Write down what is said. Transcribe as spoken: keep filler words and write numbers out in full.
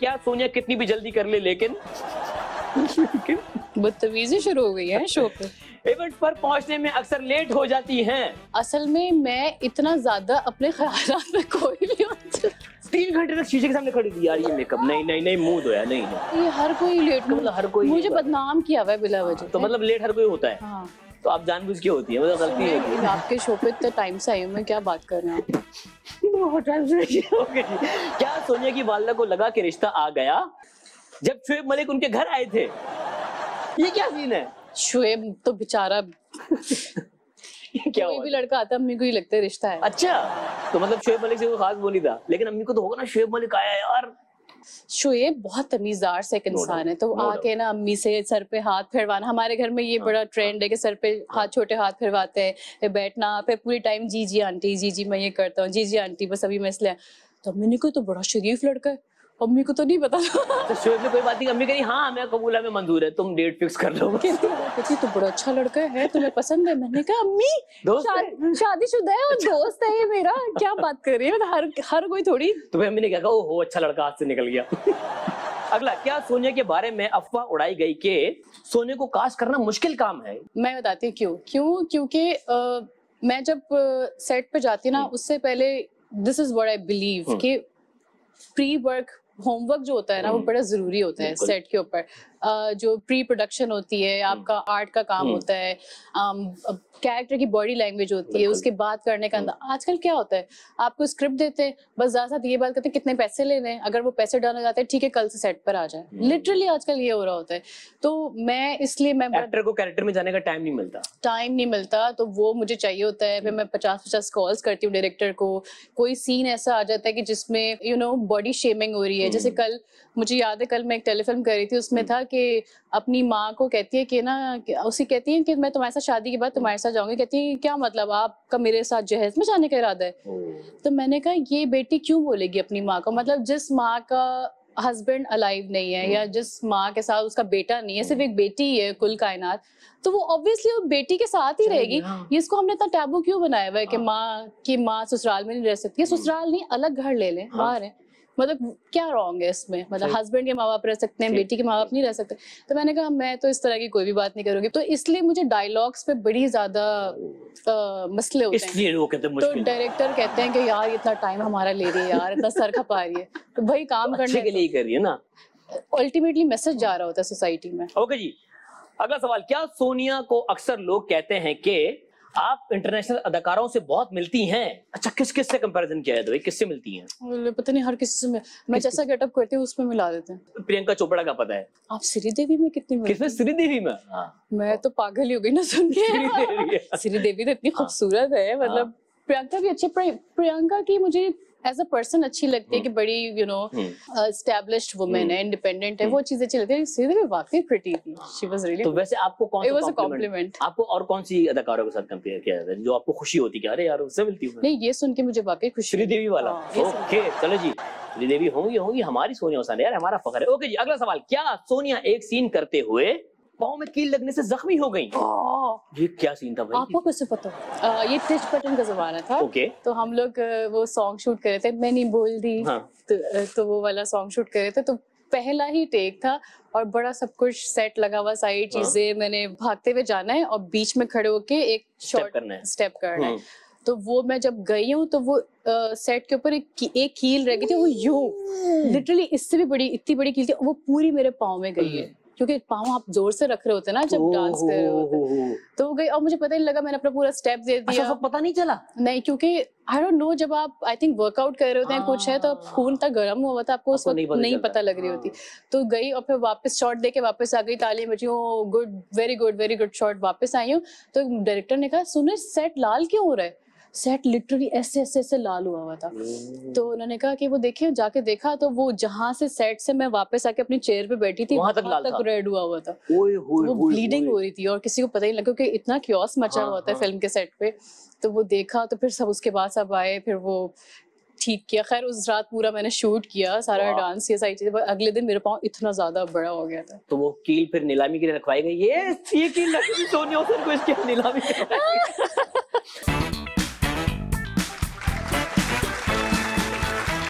क्या सोनिया कितनी भी जल्दी कर ले, लेकिन बदतमीजी शुरू हो गई है शो पे। इवेंट पर पहुंचने में अक्सर लेट हो जाती हैं। असल में मैं इतना ज्यादा अपने ख्यालात में खोई भी हूं। तीन घंटे तक शीशे के सामने खड़ी थी यार, ये मेकअप नहीं नहीं नहीं मुंह धोया नहीं, नहीं ये हर कोई लेट, मतलब हर कोई मुझे बदनाम किया हुआ है बिला वजह। तो मतलब लेट हर कोई होता है। हाँ। तो आप जानबूझ के होती है, मतलब गलती होती है। आपके शो पे इतना टाइम से आई हूं मैं, क्या बात कर रहे हैं बहुत टाइम से। क्या सोनिया की वालदा को लगा कि रिश्ता आ गया जब शोएब मलिक उनके घर आए थे? ये क्या सीन है? शोएब तो बेचारा क्या कोई भी लड़का आता अम्मी को ही लगता है रिश्ता है। अच्छा, तो मतलब शोएब मलिक से कोई खास बोली था, लेकिन अम्मी को तो होगा ना शोएब मलिक आया यार। शोएब बहुत तमीज़दार से एक इंसान है, तो आके ना अम्मी से सर पे हाथ फेरवाना, हमारे घर में ये बड़ा ट्रेंड है कि सर पे हाथ, छोटे हाथ फेरवाते हैं, फिर बैठना, फिर पूरी टाइम जी जी आंटी जी जी मैं ये करता हूँ, जी जी आंटी बस अभी मैं इसलिए। तो अम्मी ने कहा तो बड़ा शरीफ लड़का है, अम्मी को तो नहीं पता। तो शोएब ने कोई बात नहीं, अम्मी कह रही हाँ मैं कबूला में मंजूर है, तुम डेट फिक्स कर लो। कहती तो बड़ा अच्छा लड़का है, तुम्हें पसंद है? मैंने कहा अम्मी शादीशुदा है और दोस्त है ये मेरा, क्या बात कर रही है, मतलब हर हर कोई थोड़ी। तो अम्मी ने क्या कहा, ओहो अच्छा लड़का हाथ से निकल गया। अगला, क्या सोनिया के बारे में अफवाह उड़ाई गई कि सोनिया को कास्ट करना मुश्किल काम है? मैं बताती हूँ क्यों क्यों क्योंकि मैं जब सेट पे जाती ना उससे पहले, this is what I believe कि प्री वर्क होमवर्क जो होता है ना वो बड़ा जरूरी होता है सेट के ऊपर। जो प्री प्रोडक्शन होती है, आपका आर्ट का काम होता है, कैरेक्टर की बॉडी लैंग्वेज होती है, उसके बात करने का अंदाज। आजकल क्या होता है, आपको स्क्रिप्ट देते हैं बस, ज्यादा साथ ये बात करते हैं कितने पैसे लेने हैं, अगर वो पैसे डालना चाहते हैं ठीक है कल से सेट पर आ जाए, लिटरली आजकल ये हो रहा होता है। तो मैं इसलिए मैं एक्टर को कैरेक्टर में जाने का टाइम नहीं मिलता, टाइम नहीं मिलता तो वो मुझे चाहिए होता है। फिर मैं पचास पचास कॉल्स करती हूँ डायरेक्टर को, कोई सीन ऐसा आ जाता है कि जिसमें यू नो बॉडी शेमिंग हो रही है। जैसे कल मुझे याद है, कल मैं एक टेलीफिल्म कर रही थी, उसमें था कि अपनी माँ को कहती है कि ना, उसी कहती है कि मैं तुम्हारे साथ शादी के बाद तुम्हारे साथ जाऊंगी, कहती है क्या मतलब आपका मेरे साथ जहेज में जाने का इरादा है। तो मैंने कहा ये बेटी क्यों बोलेगी अपनी माँ को, मतलब जिस माँ का हस्बैंड अलाइव नहीं है या जिस माँ के साथ उसका बेटा नहीं है, सिर्फ एक बेटी ही है कुल कायनात, तो वो ऑब्वियसली वो बेटी के साथ ही रहेगी। ये इसको हमने इतना टैबू क्यों बनाया हुआ है कि माँ की माँ ससुराल में नहीं रह सकती, ससुराल नहीं अलग घर ले लें बाहर है, मतलब क्या रॉन्ग है इसमें, मतलब हस्बैंड के माँ बाप रह सकते हैं, बेटी के माँ बाप नहीं रह सकते। तो मैंने कहा मैं तो इस तरह की कोई भी बात नहीं करूंगी, तो इसलिए मुझे डायलॉग्स पे बड़ी ज्यादा मसले होते हैं। तो डायरेक्टर कहते हैं कि यार इतना टाइम हमारा ले रही है यार, इतना सर खपा रही है, तो भाई काम करने के लिए कर रही है ना, अल्टीमेटली मैसेज जा रहा होता है सोसाइटी में। ओके जी, अगला सवाल, क्या सोनिया को अक्सर लोग कहते हैं कि आप इंटरनेशनल अदाकारों से बहुत मिलती हैं? अच्छा, किस किस से कंपैरिजन किया है, किससे मिलती हैं? पता नहीं, हर किसी से मैं, मैं जैसा गेटअप करती हूँ उसमें मिला देते हैं। प्रियंका चोपड़ा का पता है? आप श्रीदेवी में कितनी मिलती हैं? श्रीदेवी में मैं तो पागल ही हो गई ना सुन के। श्रीदेवी तो इतनी खूबसूरत है, मतलब प्रियंका भी अच्छी, प्रियंका की मुझे एज अ पर्सन अच्छी लगती है कि बड़ी यू नो एस्टैब्लिश्ड वुमन है, इंडिपेंडेंट है, वो चीजें अच्छी लगती है। श्रीदेवी वाकई प्रिटी थी, शी वाज रियली। तो वैसे आपको कौन सा कॉम्प्लीमेंट, आपको और कौन सी अदाकारों के साथ कंपेयर किया जाता है जो आपको खुशी होती है अरे यार उससे मिलती हूं? नहीं, ये सुन के मुझे वाकई खुशी। श्रीदेवी वाला, ओके चलो जी, श्रीदेवी होंगी होंगी हमारी सोनिया हुसैन यार, हमारा फखर है। ओके जी, अगला सवाल, क्या सोनिया एक सीन करते हुए पाँव में कील लगने से जख्मी हो गई? ये क्या सीन था भाई? आपको कैसे पता? आ, ये टिच बटन का जमाना था। okay. तो हम लोग वो सॉन्ग शूट कर रहे थे, मैंने बोल दी। हाँ. तो, तो वो वाला सॉन्ग शूट कर रहे थे, तो पहला ही टेक था और बड़ा सब कुछ सेट लगा हुआ, सारी चीजें। हाँ. मैंने भागते हुए जाना है और बीच में खड़े होके एक शॉर्ट स्टेप करना है। तो वो मैं जब गई हूँ तो वो आ, सेट के ऊपर एक, एक कील रह गई थी, वो यूं लिटरली इससे भी बड़ी, इतनी बड़ी कील थी, वो पूरी मेरे पाँव में गई है, क्योंकि पाँव आप जोर से रख रहे होते ना जब डांस कर रहे होते। तो वो गई और मुझे पता नहीं लगा, मैंने अपना पूरा स्टेप दे दिया। अच्छा, पता नहीं चला? नहीं, क्योंकि आई डोंट नो, जब आप आई थिंक वर्कआउट कर रहे होते हैं कुछ है तो खून तक गर्म हुआ था, आपको उस वक्त नहीं, नहीं पता लग रही होती। तो गई और फिर वापस शॉट देके वापस आ गई, ताली बजी, oh good, very good, very good shot, वापस आई हूँ। तो डायरेक्टर ने कहा सुनो सेट लाल क्यों हो रहा है? सेट लिटरली ऐसे ऐसे ऐसे लाल हुआ हुआ था। तो उन्होंने कहा कि वो देखे, जाके देखा तो वो जहां से सेट से मैं वापस आके अपनी चेयर पे बैठी थी वहां तक लाल तक रेड हुआ हुआ था। वो ब्लीडिंग हो रही थी और किसी को पता ही नहीं लगा, क्योंकि इतना क्योस मचा हुआ था फिल्म के सेट पे। तो वो देखा, तो फिर सब उसके बाद सब आए, फिर वो ठीक किया। खैर उस रात पूरा मैंने शूट किया, सारा डांस ये सारी चीजें, पर अगले दिन मेरा पाँव इतना ज्यादा बड़ा हो गया था। तो वो कील फिर नीलामी के लिए रखवाई गई। ये कील सोनिया को इसके नीलामी